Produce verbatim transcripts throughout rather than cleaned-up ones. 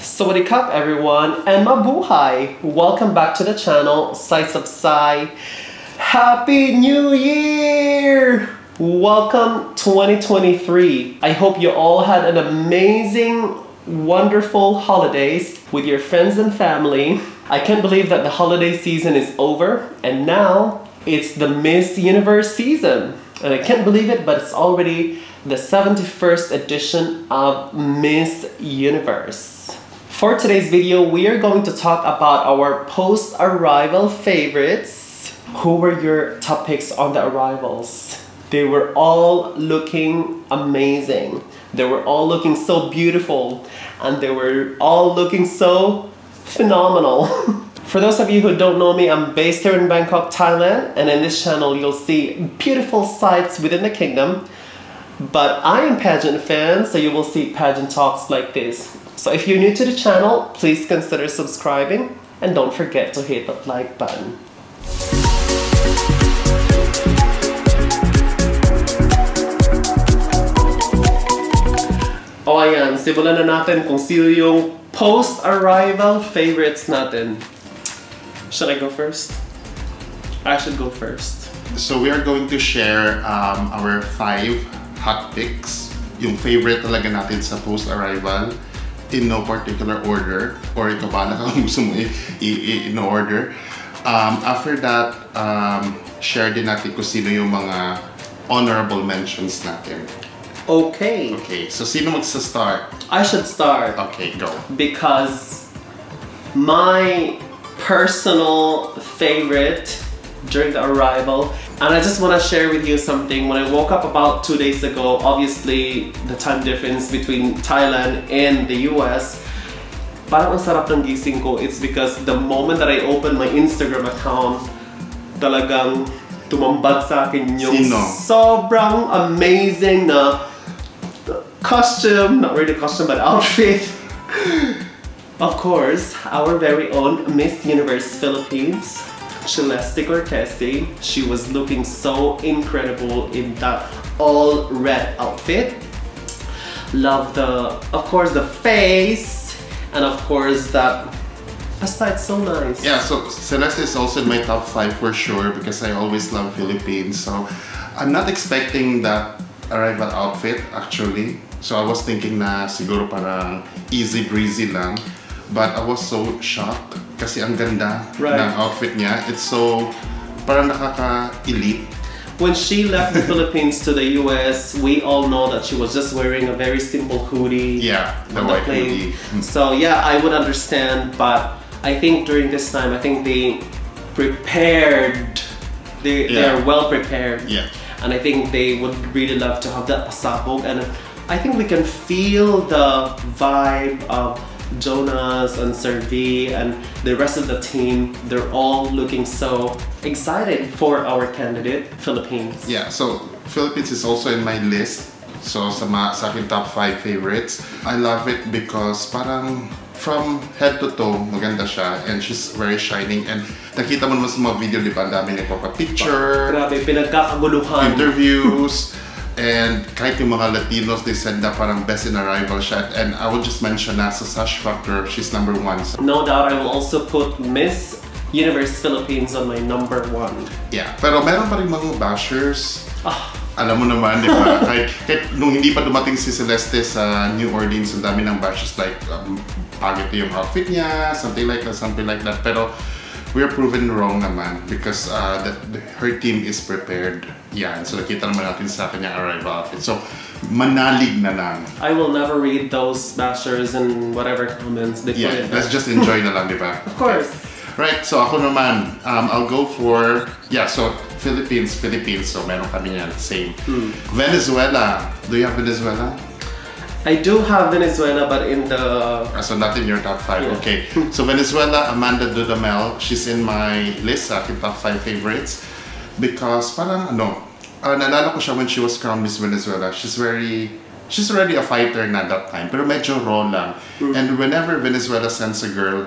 Sawadee Cup everyone, and mabuhay! Welcome back to the channel, Sights of Cy. Happy New Year! Welcome twenty twenty-three. I hope you all had an amazing, wonderful holidays with your friends and family. I can't believe that the holiday season is over, and now it's the Miss Universe season. And I can't believe it, but it's already the seventy-first edition of Miss Universe. For today's video, we are going to talk about our post-arrival favorites. Who were your top picks on the arrivals? They were all looking amazing. They were all looking so beautiful, and they were all looking so phenomenal. For those of you who don't know me, I'm based here in Bangkok, Thailand, and in this channel you'll see beautiful sights within the kingdom. But I am pageant fan, so you will see pageant talks like this. So if you're new to the channel, please consider subscribing, and don't forget to hit that like button. O ayan, simulan na natin kung sino yung post-arrival favorites natin. Should I go first? I should go first. So we are going to share um, our five hot picks, yung favorite talaga natin sa post-arrival, in no particular order, or ikaw ba na kung gusto mo in no order. Um, after that, um, share din natin kung sino yung mga honorable mentions natin. Okay. Okay, so sino magsa-start? I should start. Okay, go. Because my personal favorite during the arrival, and I just want to share with you something. When I woke up about two days ago, obviously the time difference between Thailand and the U S, parang ang sarap ng gising ko. It's because the moment that I opened my Instagram account, talagang tumambag sa akin yung sino? Sobrang amazing na costume, not really costume, but outfit. Of course, our very own Miss Universe Philippines, Celeste Cortesi. She was looking so incredible in that all red outfit. Love the, of course, the face, and of course that. Basta, it's so nice. Yeah, so Celeste is also in my top five for sure because I always love Philippines. So I'm not expecting that arrival outfit actually, so I was thinking na siguro parang easy breezy lang, but I was so shocked kasi ang ganda right. ng outfit niya. It's so parang nakaka-elite. When she left the Philippines to the U S, we all know that she was just wearing a very simple hoodie. Yeah, the white the hoodie. So yeah, I would understand, but I think during this time, I think they prepared, they, yeah. they are well prepared. Yeah. And I think they would really love to have that pasabog, and I think we can feel the vibe of Jonas and Servi and the rest of the team. They're all looking so excited for our candidate, Philippines. Yeah, so Philippines is also in my list. So sa aking top five favorites. I love it because parang from head to toe, maganda siya, and she's very shining. And nakita mo naman sa mga video, di ba? Ang dami niya picture, grabe, pinagkakaguluhan, interviews, and kahit yung mga Latinos, they said na parang best in arrival siya. And I would just mention na sa Sash Factor, she's number one. So. No doubt, I will also put Miss Universe Philippines on my number one. Yeah, pero meron pa rin mga bashers. Ah. Alam mo naman, di ba? Kahit, kahit nung hindi pa dumating si Celeste sa New Orleans, ang dami ng bashers like, um, pagit yung outfit niya, something like that, something like that. Pero we are proven wrong naman because uh, the, the, her team is prepared. Yeah, so nakita naman natin sa kanya arrival outfit. So manalig na lang. I will never read those bashers and whatever comments they yeah, put in. Yeah, let's just enjoy na lang, di ba? Of course. Okay. Right, so ako naman, um, I'll go for, yeah, so Philippines, Philippines, so meron kami yan, same. Mm. Venezuela, do you have Venezuela? I do have Venezuela, but in the... So not in your top five, yeah. Okay. So Venezuela, Amanda Dudamel, she's in my list, sa aking top five favorites. Because parang ano, uh, naalala ko siya when she was crowned Miss Venezuela. She's very, she's already a fighter na that time, pero medyo raw lang. Mm. And whenever Venezuela sends a girl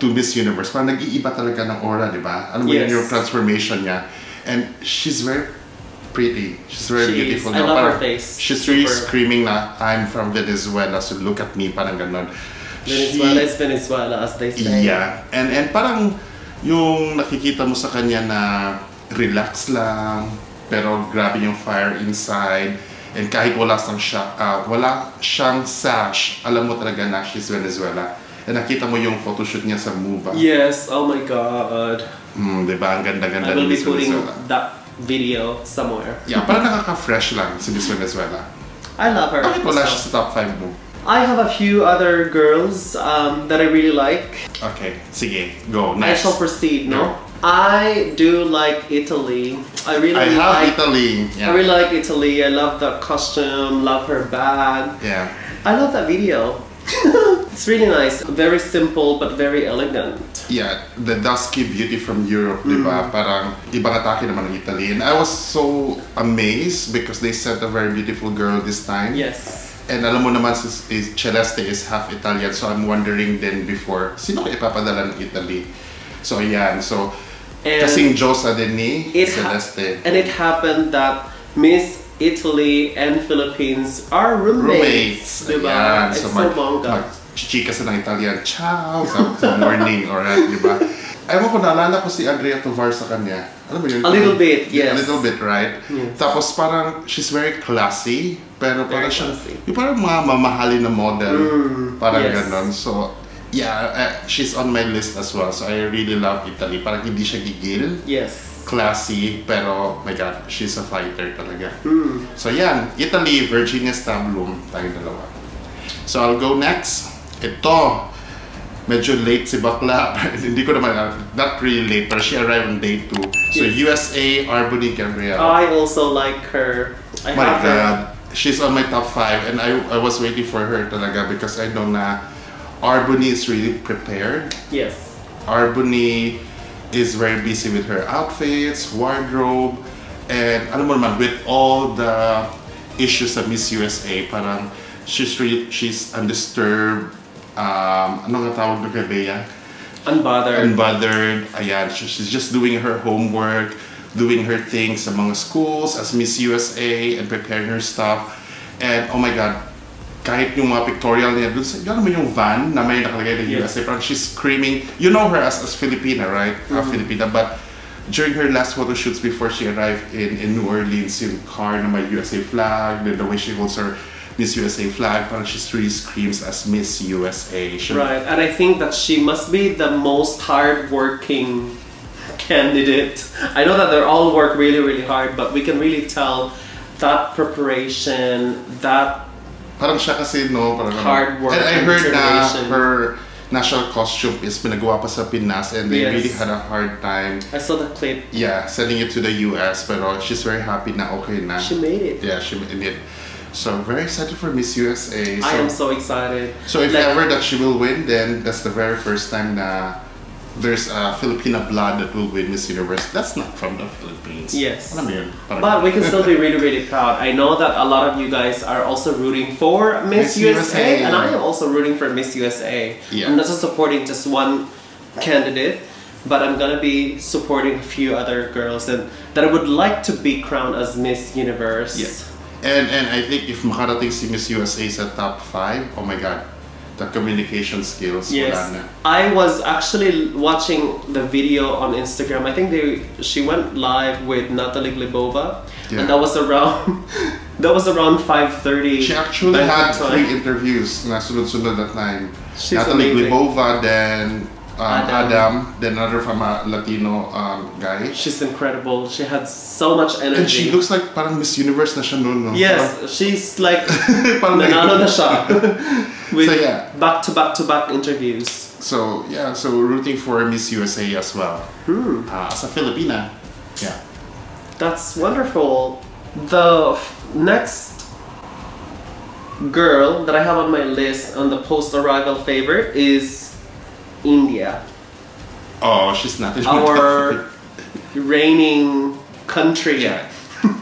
to Miss Universe, parang nag-iiba talaga ng aura, di ba? Alam mo yes. yun, yung transformation niya. And she's very... pretty. She's very she beautiful. I love her face. She's really Super. Screaming na, I'm from Venezuela, so look at me, parang ganon. Venezuela is Venezuela, as they say. Yeah. And, and parang yung nakikita mo sa kanya na relax lang, pero grabe yung fire inside. And kahit wala siyang, uh, wala siyang sash, alam mo talaga na she's Venezuela. And nakita mo yung photoshoot niya sa MUBA. Yes, oh my God. Mm, diba? Ang ganda-ganda ni Miss Venezuela. I will be putting that video somewhere. Yeah, parang nakaka-fresh lang si Miss Venezuela. I love her. Bakit wala siya sa top five mo? I have a few other girls um, that I really like. Okay, sige, go. Next. I shall proceed, no? no? I do like Italy. I really I like Italy. Yeah. I really like Italy. I love the costume, love her bag. Yeah. I love that video. It's really nice. Very simple but very elegant. Yeah, the dusky beauty from Europe, mm. diba? Parang ibang atake naman ng Italy. And I was so amazed because they sent a very beautiful girl this time. Yes. And alam mo naman si, si Celeste is half Italian, so I'm wondering then before, sino ko ipapadala ng Italy? So yan, so and kasing Josa din ni Celeste. And it happened that Miss Italy and Philippines are roommates, roommates. Diba? Yan. It's so, so bongga. Mag-chika sa ng Italian, ciao, sa, sa morning, alright, diba? Ewan ko, naalala ko si Andrea Tovar sa kanya. Alam mo yun? A little bit, yes. A little bit, right? Yes. Tapos parang, she's very classy. Pero parang siya, yung parang mga mamahalin na model, mm, parang yes. ganon. So, yeah, uh, she's on my list as well. So, I really love Italy. Parang hindi siya gigil. Yes. Classy, pero, my God, she's a fighter talaga. Mm. So, yan. Italy, Virginia Stablum. Tayo dalawa. So, I'll go next. Ito. Medyo late si bakla. Hindi ko naman, not really late, pero she arrived on day two. So, yes. U S A, Arbony Gabrielle. I also like her. I my have God. Her. She's on my top five, and I, I was waiting for her talaga because I know na Arbony is really prepared. Yes. Arbony is very busy with her outfits, wardrobe, and alam mo naman, with all the issues of Miss U S A, parang she's really, she's undisturbed. Um, ano nga tawag na kay Bea? Unbothered. Unbothered. Ayan, she's just doing her homework. Doing her things sa mga schools as Miss U S A and preparing her stuff. And oh my God, kahit yung mga pictorial niya dun sa, yun naman yung van na may nakalagay ng U S A, parang she's screaming. You know her as, as Filipina, right? Mm-hmm. uh, Filipina, but during her last photo shoots before she arrived in, in New Orleans, yung car na may U S A flag, the, the way she holds her Miss U S A flag, parang she really screams as Miss U S A. She, right, and I think that she must be the most hardworking candidate. I know that they all work really, really hard, but we can really tell that preparation, that parang siya kasi, no, parang hard work. And I heard na her national costume is pinagawa pa sa Pinas, and they yes. really had a hard time. I saw that clip. Yeah, sending it to the U S, pero she's very happy na okay na. She made it. Yeah, she made it. So I'm very excited for Miss U S A. So, I am so excited. So if like, ever that she will win, then that's the very first time na there's a Filipina blood that will win Miss Universe. That's not from the Philippines. Yes. But we can still be really, really proud. I know that a lot of you guys are also rooting for Miss, Miss U S A, U S A, and I am also rooting for Miss U S A. Yeah. I'm not just supporting just one candidate, but I'm gonna be supporting a few other girls and that I would like to be crowned as Miss Universe. Yes. And and I think if makarating si Miss U S A sa top five, oh my God. The communication skills. Yes, I was actually watching the video on Instagram. I think they she went live with Natalie Glebova, yeah. and that was around that was around five thirty. She actually had three time. interviews. Na sunod-sunod that time. She's Natalie amazing. Glebova, then um, Adam. Adam, then another from a Latino um, guy. She's incredible. She had so much energy. And she looks like parang Miss Universe na siya noon, no? Yes, parang, she's like nanalo na siya. With so, yeah. back to back to back interviews. So yeah, so we're rooting for Miss U S A as well. Hmm. Uh, as a Filipina. Yeah. That's wonderful. The next girl that I have on my list on the post-arrival favorite is India. Oh, she's not. Our reigning country yeah.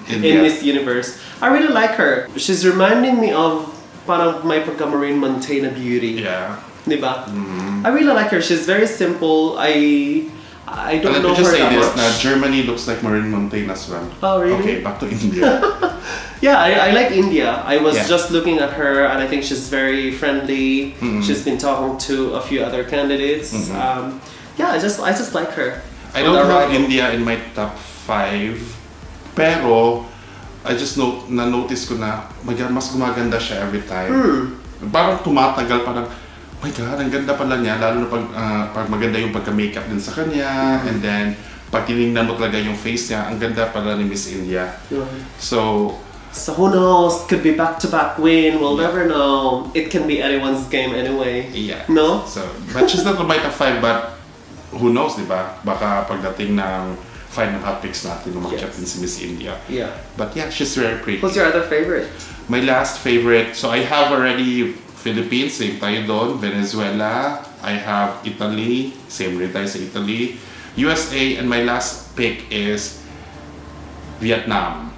in, in Miss Universe. I really like her. She's reminding me of parang may pagka-Marine Montana beauty. Yeah. Diba? Mm-hmm. I really like her. She's very simple. I I don't know her that much. Let me just say this, now, Germany looks like Marin Mountain as well. Oh, really? Okay, back to India. Yeah, I, I like India. I was yeah. just looking at her, and I think she's very friendly. Mm-hmm. She's been talking to a few other candidates. Mm-hmm. um, yeah, I just I just like her. I don't have India in my top five, pero I just no, na notice ko na mag mas gumaganda siya every time. Hmm. Parang tumatagal, parang oh my God, ang ganda pala niya, lalo na pag, uh, pag maganda yung pagka-makeup din sa kanya, mm-hmm. and then pag tinignan mo talaga yung face niya, ang ganda pala ni Miss India. Mm-hmm. So. So who knows? Could be back-to-back win. We'll yeah. never know. It can be anyone's game anyway. Yeah. No. So, but she's not my top five. But who knows, diba? Baka pagdating ng final hot picks natin, umakyat yes. din si Miss India. Yeah. But yeah, she's very pretty. Who's your other favorite? My last favorite. So I have already Philippines. Same tayo doon. Venezuela. I have Italy. Same rin tayo sa Italy. U S A, and my last pick is Vietnam.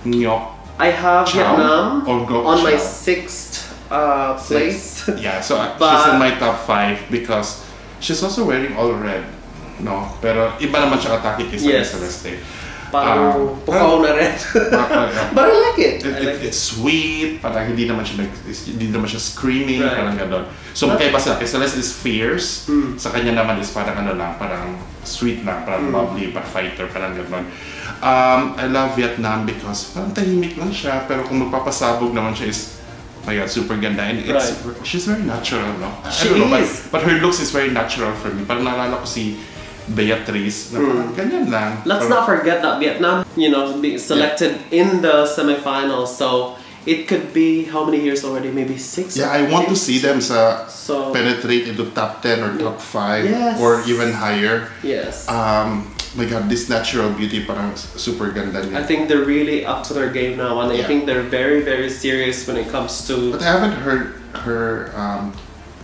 Nyo. I have Chow Vietnam on Chow. my sixth uh, place. Sixth. Yeah, so she's in my top five because she's also wearing all red. No, pero iba naman siya atake kaysa yes. Celeste. Parang um, pukaw na red. But I like it. it, I like it it's it. sweet, parang hindi naman siya, hindi naman siya screaming, right. parang gano'n. So magkaiba sila, kay Celeste is fierce, mm. sa kanya naman is parang ano lang, parang sweet lang, parang mm. lovely, parang fighter, parang gano'n. Um, I love Vietnam because parang tahimik lang siya, pero kung magpapasabog naman siya is, oh my God, super ganda. And it's, right. she's very natural, no? She I don't know, is. But, but her looks is very natural for me. Parang naalala ko si Beatrice, na parang mm. ganyan lang. Let's parang, not forget that Vietnam, you know, being selected yeah. in the semifinals, so it could be how many years already? Maybe six. Yeah, I want to see them sa so, penetrate into top ten or top five yes. or even higher. Yes. Um, my God, this natural beauty, parang super ganda niya. I think they're really up to their game now, and yeah. I think they're very, very serious when it comes to. But I haven't heard her um,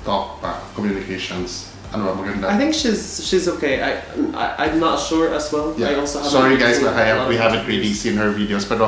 talk pa communications. Ano, maganda. I think she's she's okay. I, I I'm not sure as well. Yeah. I also have Sorry guys, but I have, we haven't really seen her videos, but.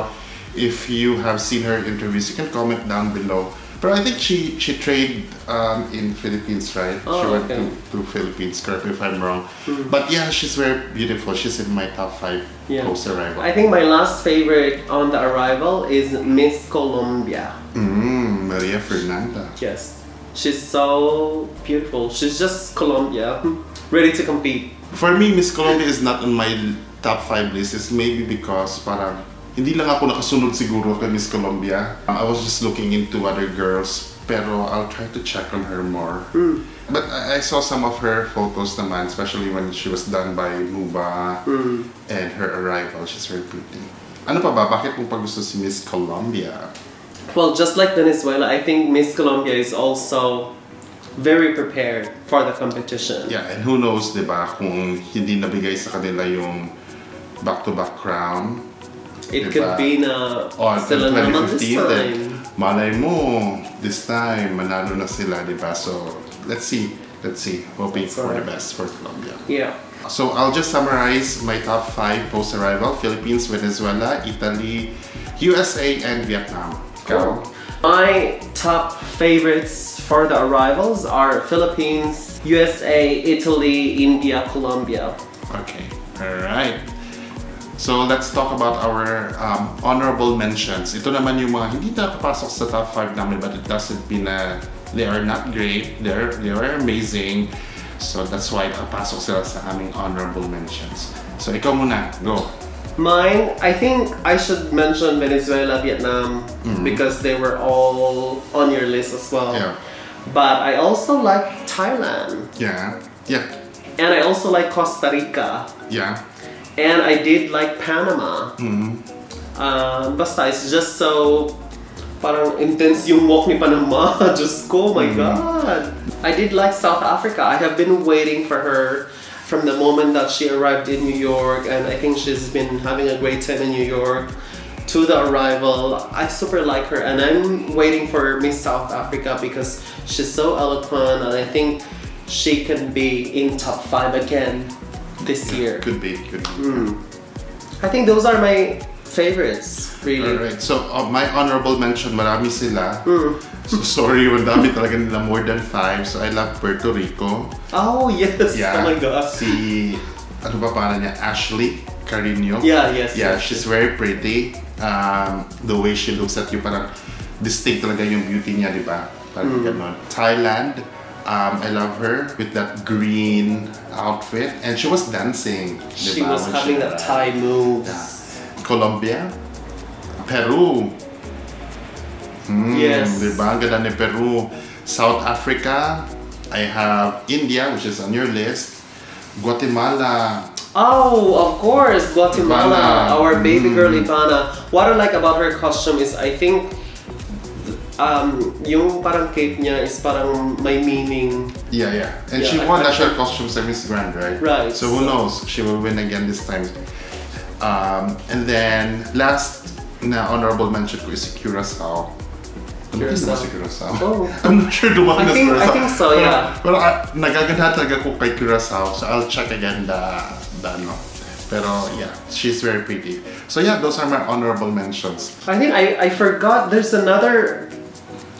If you have seen her interviews, you can comment down below. But I think she she trained um, in Philippines, right? Oh, she went okay. to, to Philippines, correct me if I'm wrong. Mm-hmm. But yeah, she's very beautiful. She's in my top five yeah. post-arrival. I think my last favorite on the arrival is Miss Colombia. Mm, Maria Fernanda. Yes. She's so beautiful. She's just Colombia, ready to compete. For me, Miss Colombia is not on my top five list. It's maybe because parang hindi lang ako nakasunod siguro kay Miss Colombia. Um, I was just looking into other girls, pero I'll try to check on her more. Mm. But I, I saw some of her photos naman, especially when she was done by Nuba mm. and her arrival. She's very pretty. Ano pa ba? Bakit mong pagusto si Miss Colombia? Well, just like Venezuela, I think Miss Colombia is also very prepared for the competition. Yeah, and who knows, diba, kung hindi nabigay sa kanila yung back-to-back crown. It diba? could be na on twenty fifteen. Malay mo, this time manalo na sila, diba? So let's see, let's see. Hoping That's for right. the best for Colombia. Yeah. So I'll just summarize my top five post arrival: Philippines, Venezuela, Italy, U S A, and Vietnam. Cool. My top favorites for the arrivals are Philippines, U S A, Italy, India, Colombia. Okay. All right. So let's talk about our um, honorable mentions. Ito naman yung mga hindi nakapasok sa top five namin, but it doesn't mean na they are not great, they're, they are amazing. So that's why nakapasok sila sa aming honorable mentions. So ikaw muna, go. Mine, I think I should mention Venezuela, Vietnam, mm-hmm. because they were all on your list as well. Yeah. But I also like Thailand. Yeah, yeah. And I also like Costa Rica. Yeah. And I did like Panama. Mm-hmm. uh, basta, it's just so parang intense yung walk ni Panama. Just go, oh my mm-hmm. God. I did like South Africa. I have been waiting for her from the moment that she arrived in New York, and I think she's been having a great time in New York to the arrival. I super like her, and I'm waiting for Miss South Africa because she's so eloquent, and I think she can be in top five again this yeah, year. Could be, could be. Mm. I think those are my favorites, really. Alright, so uh, my honorable mention, marami sila. Mm. So sorry, marami talaga nila, more than five. So I love Puerto Rico. Oh, yes. Yeah. Oh my gosh. Si ano ba pangalan niya? Ashley Carino. Yeah, yes. Yeah, yes, she's yes. very pretty. Um, the way she looks at you, parang distinct talaga yung beauty niya, di ba? Parang mm. ganon. Thailand. Um, I love her with that green outfit, and she was dancing. She was having she, that Thai moves. Yeah. Colombia, Peru. Mm, yes. Diba? Ganda ni Peru. South Africa. I have India, which is on your list. Guatemala. Oh, of course, Guatemala. Ivana. Our baby mm. girl Ivana. What I like about her costume is, I think, um, yung parang cape niya is parang may meaning. Yeah, yeah. And yeah, she won national costumes at Miss Grand, right? Right. So who so. knows? She will win again this time. Um, and then last na honorable mention ko is Kira Sao. Kira Sao. Oh. I'm not sure the one that's Kira Sao. I think so, yeah. Pero nagaganda talaga ko kay Kira Sao, so I'll check again the. Dano. Pero yeah, she's very pretty. So yeah, those are my honorable mentions. I think I, I forgot there's another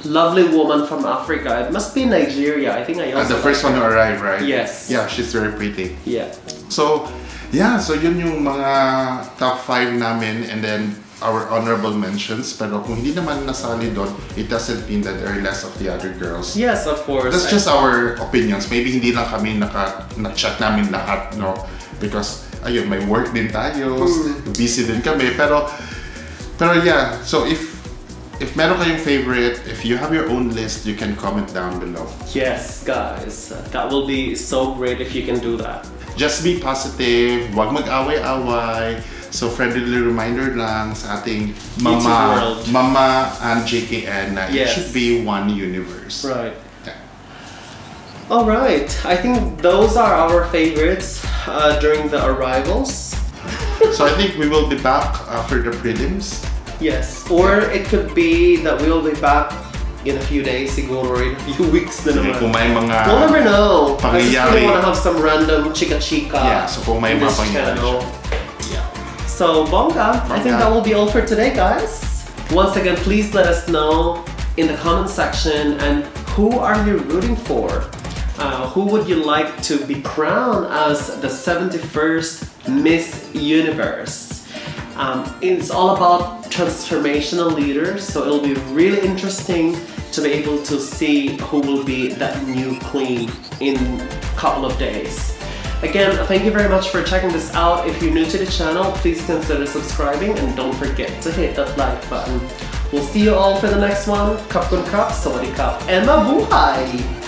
lovely woman from Africa. It must be Nigeria. I think I also. Uh, the first one to arrive, right? Yes. Yeah, she's very pretty. Yeah. So yeah, so yun yung mga top five namin and then our honorable mentions. Pero kung hindi naman nasali doon, it doesn't mean that there are less of the other girls. Yes, of course. That's just our opinions. Maybe hindi lang kami naka, na-chat namin lahat, no? Because ayun, may work din tayo, mm. busy din kami. Pero, pero yeah, so if if meron kayong favorite, if you have your own list, you can comment down below. Yes, guys. That will be so great if you can do that. Just be positive, huwag mag-away-away. So friendly reminder lang sa ating mama, mama and J K N na yes. it should be one universe. Right. Yeah. All right. I think those are our favorites uh, during the arrivals. So I think we will be back after the prelims. Yes. Or it could be that we will be back in a few days, siguro in a few weeks na naman. Kung may mga we'll never know. I just really want to have some random chika-chika. Yeah. So kung may mga pangyayari. So, bongga, bongga. I think that will be all for today, guys. Once again, please let us know in the comment section and who are you rooting for? Uh, who would you like to be crowned as the seventy-first Miss Universe? Um, it's all about transformational leaders, so it'll be really interesting to be able to see who will be that new queen in a couple of days. Again, thank you very much for checking this out. If you're new to the channel, please consider subscribing and don't forget to hit that like button. We'll see you all for the next one. Kapkun kap, sawadee kap, and mabuhay!